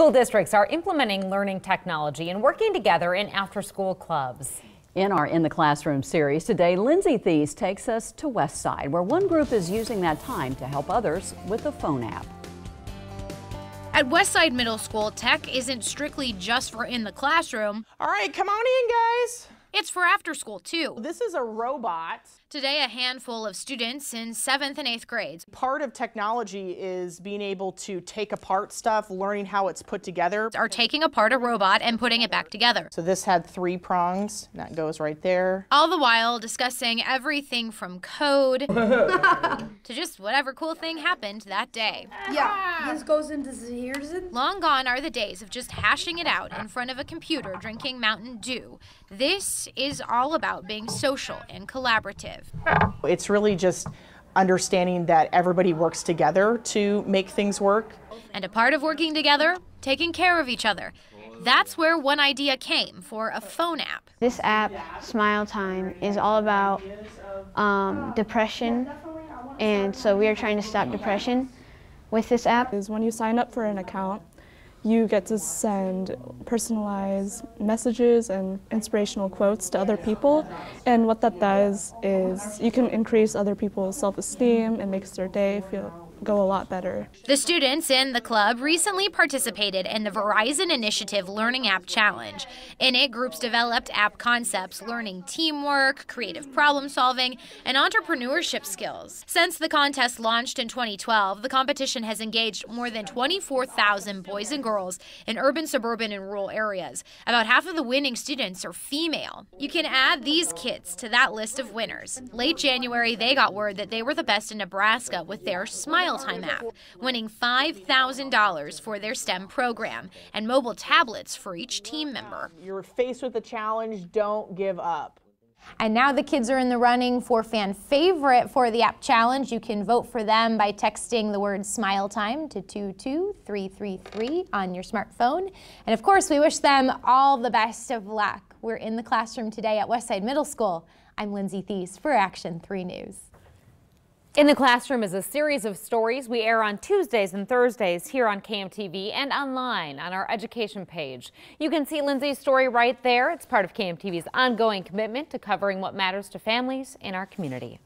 School districts are implementing learning technology and working together in after-school clubs. In our In the Classroom series today, Lindsay Thies takes us to Westside, where one group is using that time to help others with a phone app. At Westside Middle School, tech isn't strictly just for in the classroom. All right, come on in, guys. It's for after school, too. This is a robot. Today, a handful of students in 7th and 8th grades. Part of technology is being able to take apart stuff, learning how it's put together. Are taking apart a robot and putting it back together. So this had 3 prongs, and that goes right there. All the while discussing everything from code to just whatever cool thing happened that day. Yeah, this goes into here's it. Long gone are the days of just hashing it out in front of a computer drinking Mountain Dew. This is all about being social and collaborative. It's really just understanding that everybody works together to make things work. And a part of working together, taking care of each other. That's where one idea came for a phone app. This app, Smile Time, is all about depression, and so we are trying to stop depression with this app. Is when you sign up for an account, you get to send personalized messages and inspirational quotes to other people, and what that does is you can increase other people's self-esteem and makes their day go a lot better. The students in the club recently participated in the Verizon Initiative Learning App Challenge. In it, groups developed app concepts, learning teamwork, creative problem solving, and entrepreneurship skills. Since the contest launched in 2012, the competition has engaged more than 24,000 boys and girls in urban, suburban, and rural areas. About half of the winning students are female. You can add these kids to that list of winners. Late January, they got word that they were the best in Nebraska with their Smile Time app, winning $5,000 for their STEM program and mobile tablets for each team member. You're faced with a challenge, don't give up. And now the kids are in the running for fan favorite for the app challenge. You can vote for them by texting the word Smile Time to 22333 on your smartphone. And of course, we wish them all the best of luck. We're in the classroom today at Westside Middle School. I'm Lindsay Thies for Action 3 News. In the Classroom is a series of stories we air on Tuesdays and Thursdays here on KMTV and online on our education page. You can see Lindsay's story right there. It's part of KMTV's ongoing commitment to covering what matters to families in our community.